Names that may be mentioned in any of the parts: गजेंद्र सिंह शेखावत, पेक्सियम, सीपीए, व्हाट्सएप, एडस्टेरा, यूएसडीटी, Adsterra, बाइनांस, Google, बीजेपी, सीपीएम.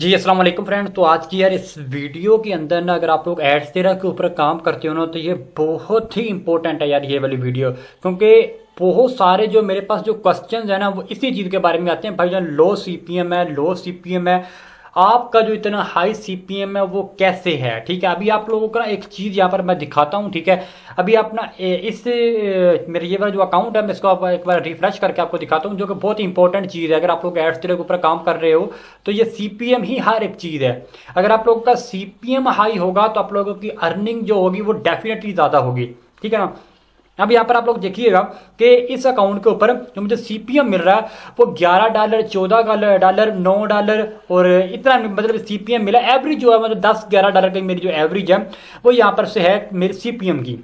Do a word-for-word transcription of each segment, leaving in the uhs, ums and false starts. जी अस्सलाम वालेकुम फ्रेंड। तो आज की यार इस वीडियो के अंदर ना अगर आप लोग एडस्टेरा के ऊपर काम करते हो ना तो ये बहुत ही इंपॉर्टेंट है यार ये वाली वीडियो, क्योंकि बहुत सारे जो मेरे पास जो क्वेश्चंस है ना वो इसी चीज़ के बारे में आते हैं। भाई जान लो सीपीएम है, लो सीपीएम है, आपका जो इतना हाई सीपीएम है वो कैसे है, ठीक है। अभी आप लोगों का एक चीज़ यहाँ पर मैं दिखाता हूँ, ठीक है। अभी अपना इस मेरे ये वाला जो अकाउंट है मैं इसको आप एक बार रिफ्रेश करके आपको दिखाता हूँ, जो कि बहुत इंपॉर्टेंट चीज़ है। अगर आप लोग एडस्टेरा के ऊपर काम कर रहे हो तो ये सीपीएम ही हर एक चीज़ है। अगर आप लोगों का सीपीएम हाई होगा तो आप लोगों की अर्निंग जो होगी वो डेफिनेटली ज़्यादा होगी, ठीक है ना। अब यहाँ पर आप लोग देखिएगा कि इस अकाउंट के ऊपर जो मुझे सीपीएम मिल रहा है वो ग्यारह डॉलर, चौदह डॉलर, नौ डॉलर और इतना मतलब सीपीएम मिला। एवरेज जो है मतलब दस ग्यारह डॉलर की मेरी जो एवरेज है वो यहाँ पर से है मेरी सीपीएम की।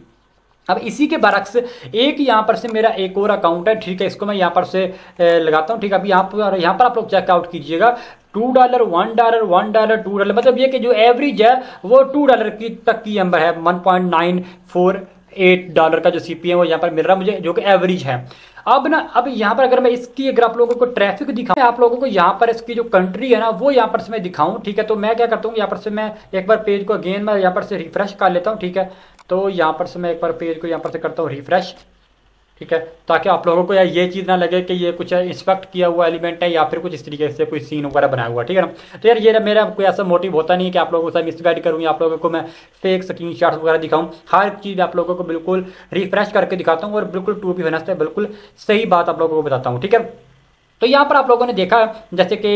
अब इसी के बरक्स एक यहाँ पर से मेरा एक और अकाउंट है, ठीक है। इसको मैं यहाँ पर से लगाता हूँ, ठीक है। अब यहाँ पर यहाँ पर आप लोग चेकआउट कीजिएगा two dollar, one dollar, one dollar, two dollar, मतलब ये कि जो एवरेज है वो टू डॉलर की तक की नंबर है, one point nine four eight dollar का जो सीपीएम यहाँ पर मिल रहा है मुझे, जो कि एवरेज है। अब ना अब यहाँ पर अगर मैं इसकी अगर आप लोगों को ट्रैफिक दिखाऊं, आप लोगों को यहाँ पर इसकी जो कंट्री है ना वो यहाँ पर से मैं दिखाऊं, ठीक है। तो मैं क्या करता हूँ यहाँ पर से मैं एक बार पेज को अगेन मैं यहाँ पर से रिफ्रेश कर लेता हूँ, ठीक है। तो यहाँ पर से मैं एक बार पेज को यहाँ पर से करता हूँ रिफ्रेश, ठीक है, ताकि आप लोगों को यार ये चीज़ ना लगे कि ये कुछ इंस्पेक्ट किया हुआ एलिमेंट है या फिर कुछ इस तरीके से कोई सीन वगैरह बनाया हुआ, ठीक है ना। तो यार ये मेरा कोई ऐसा मोटिव होता नहीं है कि आप लोगों को मिसगाइड करूँ या आप लोगों को मैं फेक स्क्रीन शॉट्स वगैरह दिखाऊँ। हर चीज़ आप लोगों को बिल्कुल रिफ्रेश करके दिखाता हूँ और बिल्कुल टू बी ऑनेस्ट है, बिल्कुल सही बात आप लोगों को बताता हूँ, ठीक है। तो यहाँ पर आप लोगों ने देखा जैसे कि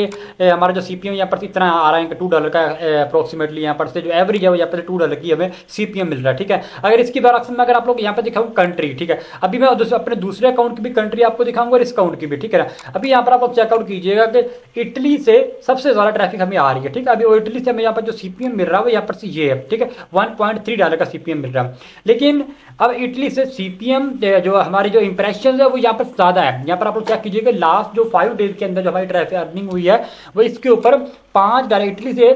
हमारा जो सीपीएम यहाँ पर से इतना आ रहा है कि टू डॉलर का अप्रोक्सीमेटली यहाँ पर से जो एवरेज है वो यहाँ पर से टू डॉलर की हमें सीपीएम मिल रहा है, ठीक है। अगर इसकी बरक्स में अगर आप लोग यहाँ पर दिखाऊँ कंट्री, ठीक है। अभी मैं अपने दूसरे अकाउंट की भी कंट्री आपको दिखाऊंगा और इस अकाउंट की भी, ठीक है ना। अभी यहाँ पर आप लोग चेकआउट कीजिएगा कि इटली से सबसे ज़्यादा ट्रैफिक हमें आ रही है, ठीक है। अभी वो इटली से हमें यहाँ पर जो सीपीएम मिल रहा है वो यहाँ पर से ये है, ठीक है, वन पॉइंट थ्री डॉलर का सीपीएम मिल रहा है। लेकिन अब इटली से सीपीएम जो हमारी जो इंप्रेशन है वो यहाँ पर ज़्यादा है। यहाँ पर आप लोग चेक कीजिएगा लास्ट जो फाइव डेज के अंदर जो हमारी ट्रैफिक अर्निंग हुई है वो इसके ऊपर पाँच डॉलर इटली से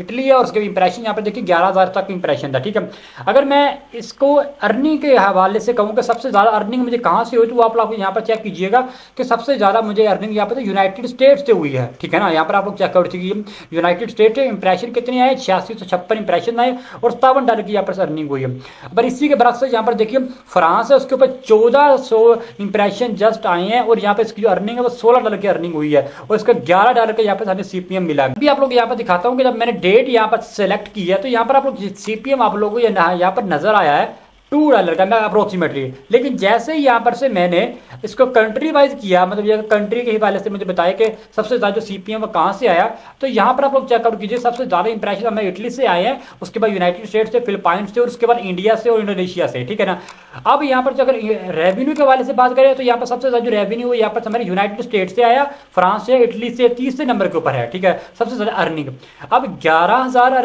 इटली है और उसके इंप्रेशन यहाँ पर देखिए ग्यारह हज़ार तक इंप्रेशन था, ठीक है। अगर मैं इसको अर्निंग के हवाले से कहूँ कि सबसे ज़्यादा अर्निंग मुझे कहाँ से हुई तो आप लोग यहाँ पर चेक कीजिएगा कि सबसे ज़्यादा मुझे अर्निंग यहाँ पर यूनाइटेड स्टेट्स से हुई है, ठीक है ना। यहाँ पर आप लोग चेकआउट कीजिए यूनाइटेड स्टेट से इंप्रेशन कितने आए, छियासी सौ छप्पन इंप्रेशन आए और सतावन डॉलर की यहाँ पर अर्निंग हुई है। पर इसी के बरक्स यहाँ पर देखिए फ्रांस है, उसके ऊपर चौदह सौ इंप्रेशन जस्ट आए हैं और यहाँ पर इसकी जो अर्निंग है वो सोलह डॉलर की अर्निंग हुई है और इसका ग्यारह डॉलर का यहाँ पर हमें सीपीएम मिला। अभी आप लोग यहाँ पर दिखाता हूँ कि जब मैंने डेट यहाँ पर सेलेक्ट की है तो यहाँ पर आप लोग सीपीएम आप लोगों को यहाँ पर नजर आया है टू डॉलर का अप्रोक्सीमेटली। लेकिन जैसे ही यहाँ पर से मैंने इसको कंट्री वाइज किया, मतलब ये कंट्री के हिसाब से मुझे बताया कि सबसे ज़्यादा जो सीपीएम वो कहाँ से आया, तो यहाँ पर आप लोग चेकआउट कीजिए सबसे ज़्यादा इंप्रेशन हमें इटली से आए हैं, उसके बाद यूनाइटेड स्टेट्स से, फिलिपाइंस से और उसके बाद इंडिया से और इंडोनेशिया से, ठीक है ना। अब यहाँ पर अगर रेवेन्यू के वाले से बात करें तो यहाँ पर सबसे ज़्यादा जो रेवेन्यू है यहाँ पर हमारे यूनाइटेड स्टेट्स से आया, फ्रांस से, इटली से तीसरे नंबर के ऊपर है, ठीक है, सबसे ज़्यादा अर्निंग। अब ग्यारह हज़ार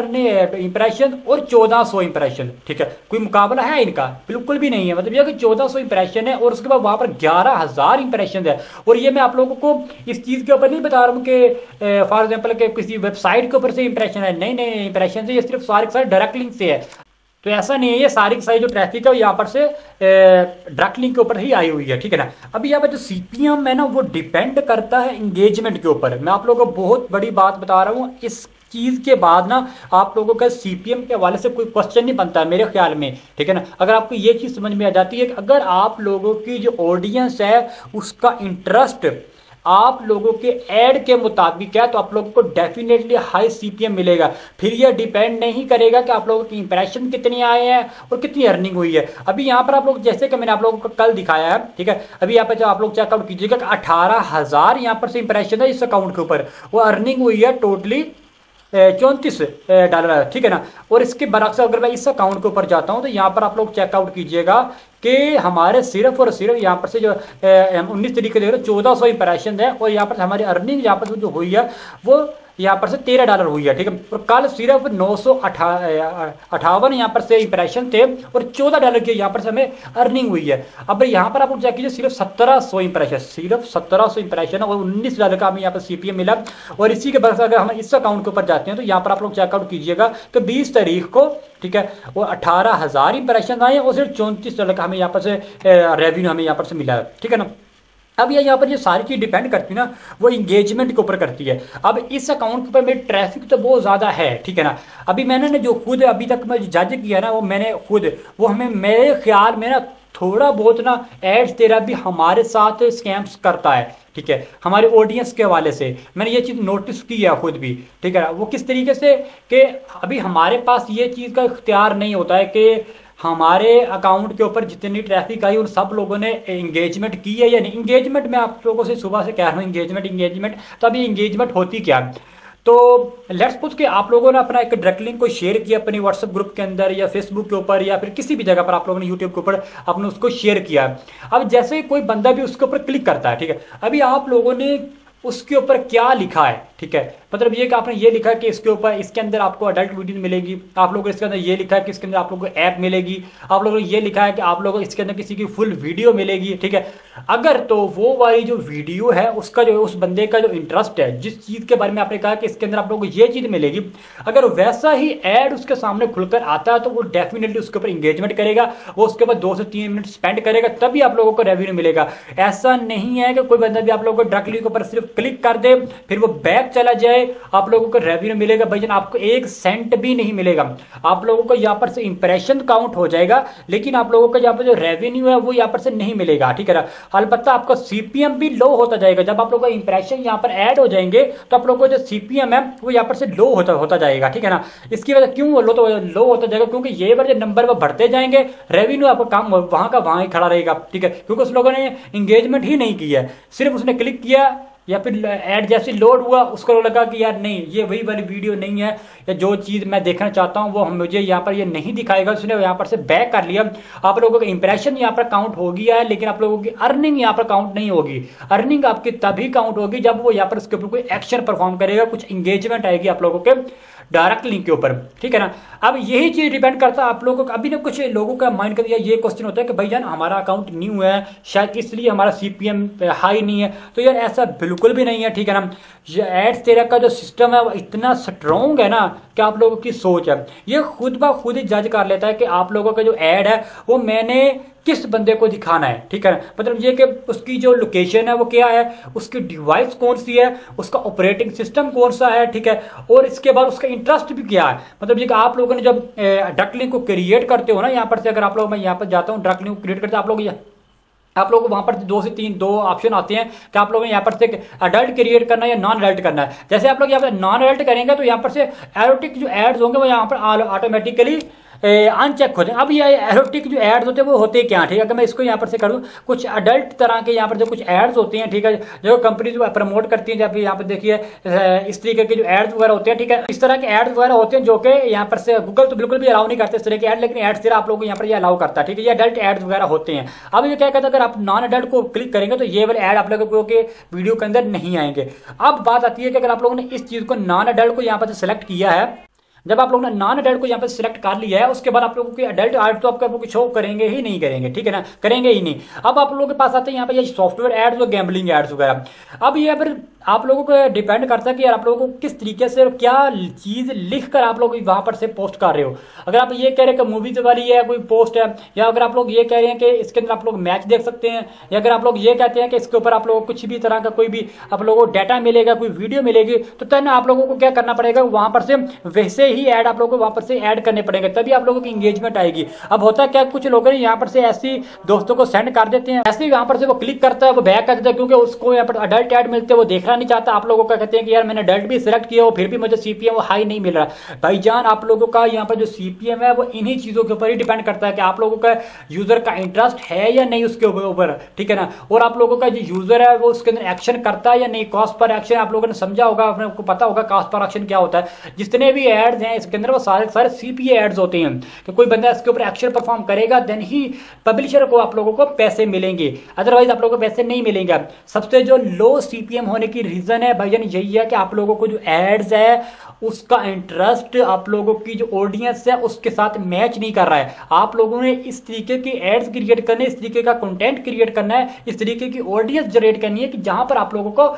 इंप्रेशन और चौदह सौ इंप्रेशन, ठीक है, कोई मुकाबला है का बिल्कुल भी नहीं है। मतलब यह कि चौदह सौ इंप्रेशन है और उसके बाद वहां पर ग्यारह हज़ार इंप्रेशन है। और ये मैं आप लोगों को इस चीज के ऊपर नहीं बता रहा हूं कि फॉर एग्जांपल के किसी वेबसाइट के ऊपर से इंप्रेशन है, नहीं नहीं इंप्रेशन से ये सिर्फ सारे सारे डायरेक्ट लिंक से है। तो ऐसा नहीं है ये सारी सारी जो ट्रैफिक है वो यहाँ पर से डायरेक्ट लिंक के ऊपर ही आई हुई है, ठीक है ना। अब यहाँ पर जो सीपीएम है ना वो डिपेंड करता है एंगेजमेंट के ऊपर। मैं आप लोगों को बहुत बड़ी बात बता रहा हूँ, इस चीज़ के बाद ना आप लोगों का सीपीएम के हवाले से कोई क्वेश्चन नहीं बनता है मेरे ख्याल में, ठीक है ना। अगर आपको ये चीज़ समझ में आ जाती है कि अगर आप लोगों की जो ऑडियंस है उसका इंटरेस्ट आप लोगों के ऐड के मुताबिक है तो आप लोगों को डेफिनेटली हाई सीपीएम मिलेगा। फिर यह डिपेंड नहीं करेगा कि आप लोगों की इंप्रेशन कितने आए हैं और कितनी अर्निंग हुई है। अभी यहाँ पर आप लोग जैसे कि मैंने आप लोगों को कल दिखाया है, ठीक है। अभी यहाँ पर जब आप लोग चेकआउट कीजिएगा कि अठारह हज़ार यहाँ पर से इंप्रेशन है इस अकाउंट के ऊपर, वो अर्निंग हुई है टोटली चौंतीस डॉलर, ठीक है ना। और इसके बरक्स अगर मैं इस अकाउंट के ऊपर जाता हूं तो यहां पर आप लोग चेकआउट कीजिएगा कि हमारे सिर्फ और सिर्फ यहाँ पर से जो उन्नीस तरीके देख रहे हो चौदह सौ इंप्रेशन है और यहाँ पर हमारी अर्निंग यहाँ पर जो हुई है वो यहाँ पर से तेरह डॉलर हुई है, ठीक है। और कल सिर्फ नौ सौ अठा अठावन यहाँ पर से इंप्रेशन थे और चौदह डॉलर की यहाँ पर से हमें अर्निंग हुई है। अब यहाँ पर आप लोग चेक कीजिए सिर्फ सत्रह सौ इंप्रेशन, सिर्फ सत्रह सौ इंप्रेशन और उन्नीस डॉलर का हमें यहाँ पर सीपीएम मिला। और इसी के बरस अगर हम इस अकाउंट के ऊपर जाते हैं तो यहाँ पर आप लोग चेकआउट कीजिएगा तो बीस तारीख को, ठीक है, वो अठारह हज़ार इंप्रेशन आए और सिर्फ चौंतीस डॉलर का हमें यहाँ पर से रेवेन्यू हमें यहाँ पर से मिला है, ठीक है ना। अब ये यहाँ पर जो सारी चीज़ डिपेंड करती है ना वो इंगेजमेंट के ऊपर करती है। अब इस अकाउंट के ऊपर मेरी ट्रैफिक तो बहुत ज़्यादा है, ठीक है ना। अभी मैंने ना जो खुद अभी तक मैं जज किया ना वो मैंने खुद वो हमें मेरे ख्याल में ना थोड़ा बहुत ना एडस्टेरा भी हमारे साथ स्कैम्स करता है, ठीक है, हमारे ऑडियंस के हवाले से। मैंने ये चीज़ नोटिस की है खुद भी, ठीक है ना। वो किस तरीके से कि अभी हमारे पास ये चीज़ का इख्तियार नहीं होता है कि हमारे अकाउंट के ऊपर जितनी ट्रैफिक आई उन सब लोगों ने इंगेजमेंट की है या नहीं। इंगेजमेंट मैं आप लोगों से सुबह से कह रहा हूँ इंगेजमेंट इंगेजमेंट तो अभी इंगेजमेंट होती क्या। तो लेट्स पूछ के आप लोगों ने अपना एक डायरेक्ट लिंक को शेयर किया अपने व्हाट्सएप ग्रुप के अंदर या फेसबुक के ऊपर या फिर किसी भी जगह पर आप लोगों ने यूट्यूब के ऊपर आपने उसको शेयर किया। अब जैसे कोई बंदा भी उसके ऊपर क्लिक करता है, ठीक है, अभी आप लोगों ने उसके ऊपर क्या लिखा है, ठीक है, मतलब ये कि आपने ये लिखा कि इसके ऊपर इसके अंदर आपको अडल्ट वीडियो मिलेगी, आप लोगों को इसके अंदर ये लिखा है कि इसके अंदर आप लोगों को ऐप मिलेगी, आप लोगों ने ये लिखा है कि आप लोगों को इसके अंदर किसी की फुल वीडियो मिलेगी, ठीक है। अगर तो वो वाली जो वीडियो है उसका जो उस बंदे का जो इंटरेस्ट है जिस चीज़ के बारे में आपने कहा कि इसके अंदर आप लोगों को ये चीज़ मिलेगी, अगर वैसा ही ऐड उसके सामने खुलकर आता है तो वो डेफिनेटली उसके ऊपर इंगेजमेंट करेगा, वो उसके बाद दो से तीन मिनट स्पेंड करेगा, तभी आप लोगों को रेवेन्यू मिलेगा। ऐसा नहीं है कि कोई बंदा भी आप लोगों को डायरेक्टली के ऊपर सिर्फ क्लिक कर दे फिर वो बैक चला जाए आप लोगों को रेवेन्यू मिलेगा। भाईजान आपको एक सेंट भी नहीं मिलेगा, आप लोगों को यहाँ पर से इंप्रेशन काउंट हो जाएगा लेकिन आप लोगों का यहाँ पर जो रेवेन्यू है वो यहाँ पर से नहीं मिलेगा, ठीक है ना। अलबत्ता आपका सीपीएम भी लो होता जाएगा, जब आप लोगों का इंप्रेशन यहाँ पर ऐड हो जाएंगे तो आप लोगों का जो सीपीएम है वो यहाँ पर से लो होता होता जाएगा, ठीक है ना। इसकी वजह क्यों लो तो लो होता जाएगा क्योंकि ये बार जो नंबर वो बढ़ते जाएंगे रेवेन्यू आपका काम वहाँ का वहाँ ही खड़ा रहेगा, ठीक है, क्योंकि उस लोगों ने इंगेजमेंट ही नहीं की है, सिर्फ उसने क्लिक किया या फिर ऐड जैसे लोड हुआ उसको लगा कि यार नहीं ये वही वाली वीडियो नहीं है या जो चीज़ मैं देखना चाहता हूँ वो मुझे यहाँ पर ये नहीं दिखाएगा, उसने यहाँ पर से बैक कर लिया। आप लोगों का इंप्रेशन यहाँ पर काउंट हो गया है लेकिन आप लोगों की अर्निंग यहाँ पर काउंट नहीं होगी। अर्निंग आपकी तभी काउंट होगी जब वो यहाँ पर उसके ऊपर कोई एक्शन परफॉर्म करेगा, कुछ इंगेजमेंट आएगी आप लोगों के डायरेक्ट लिंक के ऊपर, ठीक है ना। अब यही चीज़ डिपेंड करता है आप लोगों को। अभी ना कुछ लोगों का माइंड कर ये क्वेश्चन होता है कि भाईजान हमारा अकाउंट न्यू है शायद इसलिए हमारा सीपीएम हाई नहीं है, तो यार ऐसा बिल्कुल भी नहीं है, ठीक है ना। ये एडस्टेरा का जो सिस्टम है वो इतना स्ट्रॉन्ग है ना कि आप लोगों की सोच है ये खुद ब खुद ही जज कर लेता है कि आप लोगों का जो ऐड है वो मैंने किस बंदे को दिखाना है, ठीक है, मतलब ये कि उसकी जो लोकेशन है वो क्या है, उसकी डिवाइस कौन सी है, उसका ऑपरेटिंग सिस्टम कौन सा है, ठीक है, और इसके बाद उसका इंटरेस्ट भी क्या है। मतलब ये कि आप लोगों ने जब डायरेक्ट लिंक को क्रिएट करते हो ना यहाँ पर से, अगर आप लोग मैं यहाँ पर जाता हूँ डायरेक्ट लिंक को क्रिएट करते आप लोग आप लोगों को वहाँ पर दो से तीन दो ऑप्शन आते हैं कि आप लोगों ने यहाँ पर से अडल्ट क्रिएट करना है या नॉन अडल्ट करना है। जैसे आप लोग यहाँ पर नॉन अडल्ट करेंगे तो यहाँ पर से एरोटिक जो एड्स होंगे वो यहाँ पर ऑटोमेटिकली अनचेक हो जाए। अब ये एरोटिक जो एड्स होते हैं वो होते क्या, ठीक है, अगर मैं इसको यहाँ पर से करूँ कुछ अडल्ट तरह के यहाँ पर जो कुछ एड्स होते हैं, ठीक है, जो कंपनी जो प्रमोट करती है, जब यहाँ पर देखिए इस तरीके के जो एड्स वगैरह होते हैं, ठीक है, इस तरह के एड्स वगैरह होते हैं जो कि यहाँ पर से गूगल तो बिल्कुल भी अलाउ नहीं करते इस तरह के एड, लेकिन एड्स तरह आप लोगों को यहाँ पर यह अलाउ करता है, ठीक है, ये अडल्ट एड्स वगैरह होते हैं। अब ये क्या कहता है अगर आप नॉन अडल्ट को क्लिक करेंगे तो ये वाले एड आप लोगों के वीडियो के अंदर नहीं आएंगे। अब बात आती है कि अगर आप लोगों ने इस चीज़ को नॉन अडल्ट को यहाँ पर सेलेक्ट किया है, जब आप लोगों ने नॉन अडल्ट को यहाँ पर सिलेक्ट कर लिया है उसके बाद आप लोगों के अडल्ट ऐड तो आपको कुछ शो करेंगे ही नहीं करेंगे, ठीक है ना, करेंगे ही नहीं। अब आप लोगों के पास आते हैं यहाँ पर ये सॉफ्टवेयर एड्स और गैम्बलिंग एड्स वगैरह। अब यहाँ पर आप लोगों को डिपेंड करता है कि यार आप लोगों को किस तरीके से क्या चीज़ लिख कर आप लोग वहाँ पर से पोस्ट कर रहे हो। अगर आप ये कह रहे हैं कि मूवीज वाली है कोई पोस्ट है, या अगर आप लोग ये कह रहे हैं कि इसके अंदर आप लोग मैच देख सकते हैं, या अगर आप लोग ये कहते हैं कि इसके ऊपर आप लोग कुछ भी तरह का कोई भी आप लोगों को डाटा मिलेगा, कोई वीडियो मिलेगी, तो तब आप लोगों को क्या करना पड़ेगा वहाँ पर से वैसे ही ऐड आप लोगों को वहाँ पर से ऐड करने पड़ेंगे, तभी आप लोगों की इंगेजमेंट आएगी। अब होता क्या कुछ लोगों ने यहाँ पर से ऐसी दोस्तों को सेंड कर देते हैं, ऐसे ही यहाँ पर से वो क्लिक करता है वो बैक कर देता है क्योंकि उसको यहाँ पर अडल्ट ऐड मिलते हैं वो देख रहा नहीं चाहता। आप लोगों का कहते हैं कि यार मैंने अडल्ट भी सिलेक्ट किया हो फिर भी मुझे सीपीएम हाई नहीं मिल रहा। भाईजान आप लोगों का यहाँ पर जो सीपीएम है वो इन्हीं चीज़ों के ऊपर ही डिपेंड करता है कि आप लोगों का यूजर का इंटरेस्ट है या नहीं उसके ऊपर, ठीक है ना, और आप लोगों का जो यूजर है वो उसके अंदर एक्शन करता है या नहीं। कॉस्ट पर एक्शन आप लोगों ने समझा होगा, आपको पता होगा कॉस्ट पर एक्शन क्या होता है। जितने भी एड्स हैं इसके अंदर वो सारे सारे सीपीए एड्स होते हैं कि कोई बंदा इसके ऊपर एक्शन परफॉर्म करेगा देन ही पब्लिशर को आप लोगों को पैसे मिलेंगे, अदरवाइज आप लोगों को पैसे नहीं मिलेंगे। सबसे जो लो सीपीएम होने की रीजन है भाईजान यही है कि आप लोगों को जो एड्स है उसका इंटरेस्ट आप लोगों की जो ऑडियंस है उसके साथ मैच नहीं कर रहा है। आप लोगों ने इस तरीके की एड्स क्रिएट करने, इस तरीके का कंटेंट क्रिएट करना है, इस तरीके की ऑडियंस जनरेट करनी है कि जहां पर आप लोगों को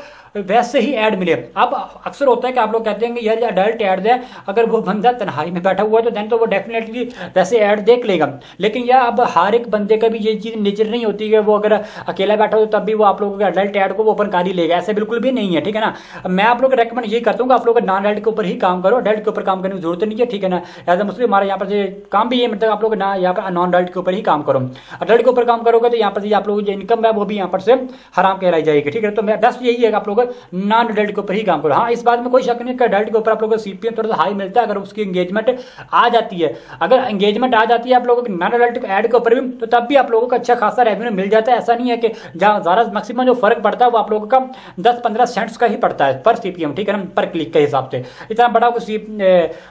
वैसे ही ऐड मिले। अब अक्सर होता है कि आप लोग कहते हैं कि यार अडल्ट ऐड है, अगर वो बंदा तन्हाई में बैठा हुआ है तो देन तो वो डेफिनेटली वैसे ऐड देख लेगा, लेकिन यार अब हर एक बंदे का भी ये चीज़ नेचर नहीं होती है। वो अगर अकेला बैठा हो तो तब भी वो आप लोगों के अडल्ट ऐड को वो ओपन कर ही लेगा, ऐसे बिल्कुल भी नहीं है, ठीक है ना। मैं आप लोग रेकमेंड ये करता हूँ कि आप लोग नॉन अडल्ट के ऊपर ही काम करो, अडल्ट के ऊपर काम करने की जरूरत नहीं है, ठीक है ना। एज ए मुस्लिम हमारे यहाँ पर काम भी है, मतलब आप लोग ना यहाँ पर नॉन अडल्ट के ऊपर ही काम करो। अडल्ट के ऊपर काम करोगे तो यहाँ पर आप लोगों की इनकम है वो भी यहाँ पर से हराम कहलाई जाएगी, ठीक है। तो मैं बेस्ट यही है आप लोग नॉन अडल्ट के ऊपर ही काम करो। हाँ, इस बात में कोई शक नहीं कि अडल्ट के ऊपर आप लोगों को सीपीएम थोड़ा सा हाई मिलता है अगर उसकी एंगेजमेंट आ जाती है। अगर एंगेजमेंट आ जाती है आप लोगों के नॉन अडल्ट ऐड के ऊपर भी, तो तब भी आप लोगों को अच्छा खासा रेवेन्यू मिल जाता है। ऐसा नहीं है कि जहाँ ज़्यादा मैक्सिमम जो फर्क पड़ता है वो आप लोगों का दस पंद्रह सेंट्स का ही पड़ता है पर सीपीएम, ठीक है ना, पर क्लिक के हिसाब से। इतना बड़ा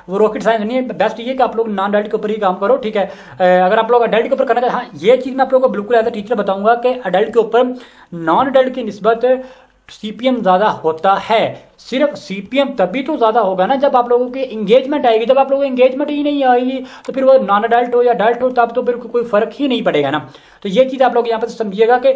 वो रॉकेट साइंस नहीं है। बेस्ट ये कि आप लोग नॉन अडल्ट के ऊपर ही काम करो, ठीक है। अगर आप लोग अडल्ट के ऊपर करना, हाँ ये चीज़ मैं आप लोगों को बिल्कुल एज ए टीचर बताऊंगा कि अडल्ट के ऊपर नॉन अडल्ट की निस्बत सीपीएम ज़्यादा होता है। सिर्फ सीपीएम तभी तो ज़्यादा होगा ना जब आप लोगों की इंगेजमेंट आएगी। जब आप लोगों की इंगेजमेंट ही नहीं आएगी तो फिर वो नॉन अडल्ट हो या अडल्ट हो, तब तो फिर कोई फ़र्क ही नहीं पड़ेगा ना। तो ये चीज़ आप लोग यहाँ पर समझिएगा कि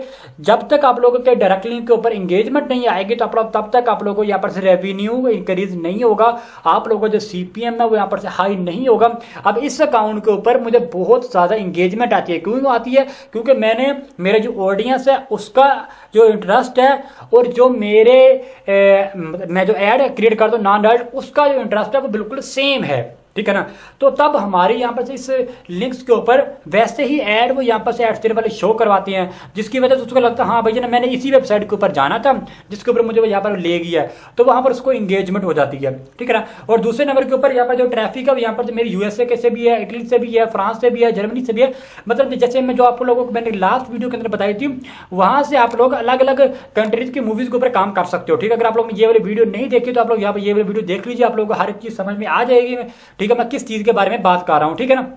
जब तक आप लोगों के डायरेक्ट लिंक के ऊपर इंगेजमेंट नहीं आएगी तो आप लोग तब तक आप लोगों को यहाँ पर से रेवेन्यू इंक्रीज नहीं होगा, आप लोगों का जो सीपीएम है वो यहाँ पर से हाई नहीं होगा। अब इस अकाउंट के ऊपर मुझे बहुत ज़्यादा इंगेजमेंट आती है। क्यों आती है? क्योंकि मैंने मेरा जो ऑडियंस है उसका जो इंटरेस्ट है और जो मेरे मैं जो ऐड क्रिएट करता हूँ नॉन अडल्ट, उसका जो इंटरेस्ट है वो बिल्कुल सेम है, ठीक है ना। तो तब हमारे यहाँ पर से इस लिंक्स के ऊपर वैसे ही ऐड वो यहाँ पर से एडस्टेरा वाले शो करवाते हैं, जिसकी वजह से उसको लगता है हाँ भैया ना मैंने इसी वेबसाइट के ऊपर जाना था जिसके ऊपर मुझे वो यहाँ पर ले गया, तो वहाँ पर उसको इंगेजमेंट हो जाती है, ठीक है ना। और दूसरे नंबर के ऊपर यहाँ पर जो ट्रैफिक है वो यहाँ पर मेरी यूएसए के से भी है, इटली से भी है, फ्रांस से भी है, जर्मनी से भी है। मतलब जैसे मैं जो आप लोगों को मैंने लास्ट वीडियो के अंदर बताई थी, वहाँ से आप लोग अलग अलग कंट्रीज की मूवीज़ के ऊपर काम कर सकते हो, ठीक है। अगर आप लोग ये वाली वीडियो नहीं देखी तो आप लोग यहाँ पर ये वाली वीडियो देख लीजिए, आप लोगों को हर एक चीज़ समझ में आ जाएगी, ठीक है, मैं किस चीज़ के बारे में बात कर रहा हूँ, ठीक है ना।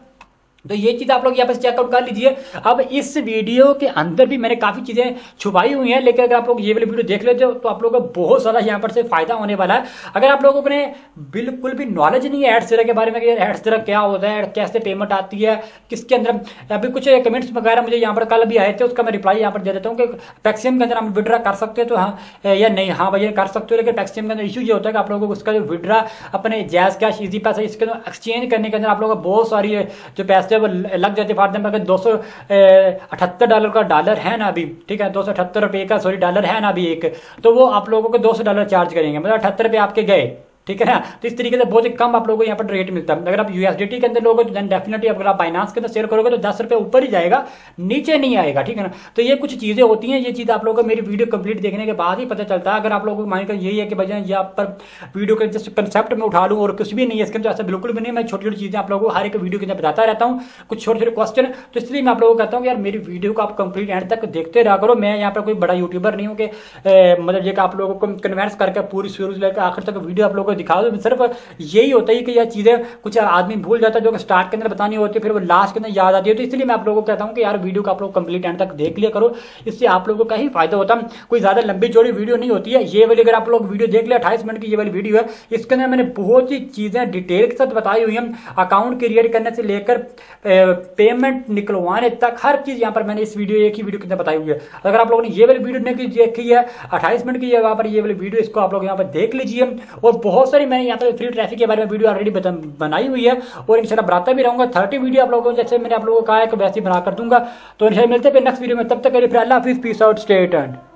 तो ये चीज़ आप लोग यहाँ पर चेकआउट कर लीजिए। अब इस वीडियो के अंदर भी मैंने काफ़ी चीज़ें छुपाई हुई हैं, लेकिन अगर आप लोग ये वाली वीडियो देख लेते हो तो आप लोगों को बहुत सारा यहाँ पर से फायदा होने वाला है। अगर आप लोगों ने बिल्कुल भी नॉलेज नहीं है एडस्टेरा के बारे में कि यार एडस्टेरा क्या होता है, कैसे पेमेंट आती है, किसके अंदर, अभी कुछ कमेंट्स वगैरह मुझे यहाँ पर कल भी आए थे, उसका मैं रिप्लाई यहाँ पर दे देता हूँ कि पेक्सियम के अंदर हम विड्रा कर सकते हैं तो हाँ या नहीं। हाँ भैया कर सकते हो, लेकिन पेक्सियम के अंदर इशू ये होता है कि आप लोगों को उसका जो विड्रा अपने जैज़ कैश ईजी पैसा इसके अंदर एक्सचेंज करने के अंदर आप लोगों को बहुत सारी जो पैसे जब लग जाते फॉर एग्जाम्पल अगर दो सौ अठहत्तर डॉलर का डॉलर है ना अभी, ठीक है, दो सौ अठहत्तर रुपये का सॉरी डॉलर है ना अभी एक, तो वो आप लोगों को दो सौ डॉलर चार्ज करेंगे, मतलब अठहत्तर रुपये आपके गए, ठीक है ना। तो इस तरीके से बहुत कम आप लोगों को यहाँ पर रेट मिलता है। अगर आप यूएसडीटी के अंदर लोगे तो देन डेफिनेटली अगर आप बाइनांस के अंदर शेयर करोगे तो दस रुपये ऊपर ही जाएगा, नीचे नहीं आएगा, ठीक है ना। तो ये कुछ चीज़ें होती हैं, ये चीज़ आप लोगों को मेरी वीडियो कंप्लीट देखने के बाद ही पता चलता है। अगर आप लोगों को माइंड का यही है कि भैया यहाँ पर वीडियो के जस्ट कंसेप्ट में उठा लूँ और कुछ भी नहीं है इसके अंदर, ऐसा बिल्कुल भी नहीं। मैं छोटी छोटी चीज़ें आप लोगों को हर एक वीडियो के अंदर बताता रहता हूँ, कुछ छोटे छोटे क्वेश्चन। तो इसलिए मैं आप लोगों को कहता हूँ यार मेरी वीडियो को आप कंप्लीट एंड तक देखते रहा करो। मैं यहाँ पर कोई बड़ा यूट्यूबर नहीं हूँ कि मतलब ये आप लोगों को कन्वेंस करके पूरी शुरू से लेकर आखिर तक वीडियो आप लोगों दिखा दो। सिर्फ यही होता है कि यह चीजें कुछ आदमी भूल जाता है जो कि स्टार्ट के अंदर बतानी होती है, फिर वो लास्ट के अंदर याद आती है। तो इसलिए मैं आप लोगों को कहता हूं कि यार वीडियो को आप लोग कंप्लीट एंड तक देख लिया करो, इससे आप लोगों का ही फायदा होता है। कोई ज्यादा लंबी चौड़ी वीडियो नहीं होती है। ये वाली अगर आप लोग वीडियो देख ले अट्ठाईस मिनट की ये वाली वीडियो है, इसके अंदर मैंने बहुत ही चीजें डिटेल के साथ बताई हुई है। अकाउंट क्रिएट करने से लेकर पेमेंट निकलवाने तक हर चीज यहाँ पर मैंने इस वीडियो एक ही वीडियो के अंदर बताई हुई है। अगर आप लोगों ने ये वाली वीडियो नहीं देखी है अट्ठाईस मिनट की यहाँ पर ये वाली वीडियो, इसको आप लोग यहाँ पर देख लीजिए। और बहुत सारी मैंने यहाँ पर फ्री ट्रैफिक के बारे में वीडियो ऑलरेडी बनाई हुई है और इंशाल्लाह बनाता भी रहूँगा। थर्टी वीडियो आप लोगों को जैसे मैंने आप लोगों को कहा है कि वैसे ही बना कर दूंगा। तो इंशाल्लाह मिलते हैं नेक्स्ट वीडियो में, तब तक के लिए फिर अल्लाह हाफिज़, पीस आउट, स्टे ट्यून्ड।